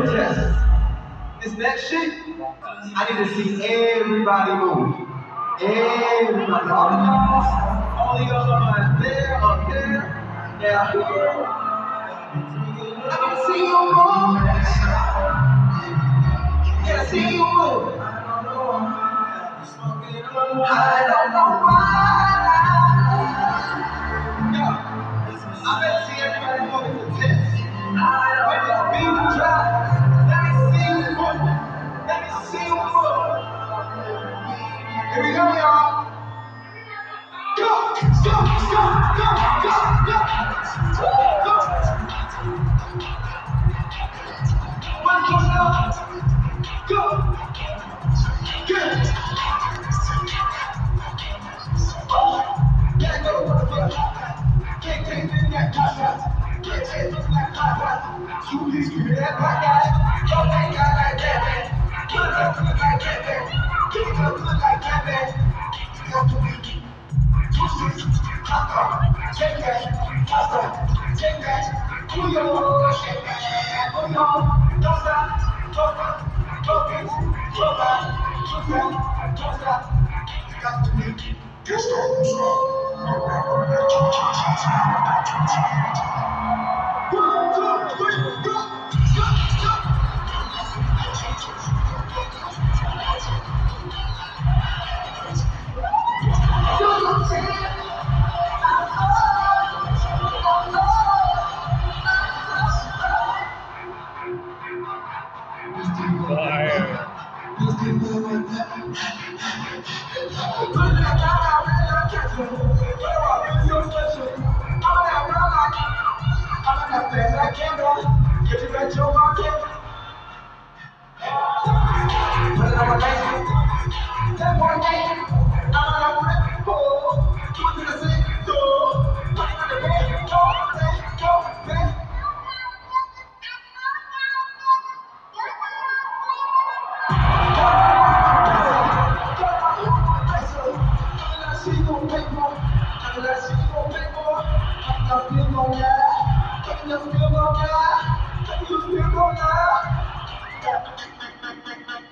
real test is that shit. I need to see everybody move. Everybody. All the y'all are there, up there, down here. I need to see you move. I need to see you move. I don't know why. Yeah. I better see everybody moving to test. Here we go, y'all. Go, go, go, go, go, go. Go. One more time. Go. Good. Yeah, go. Can't take that contract. Can't take that contract. You need to hear that podcast. Don't think I like that, man. Don't think I like that, man. Give me a good like that, man. Take that. Take that. Pull your shit. Pull your don't stop. Don't stop. Don't get don't stop. Don't stop. You got to make it. Get started. One, two, three, go. Thank you.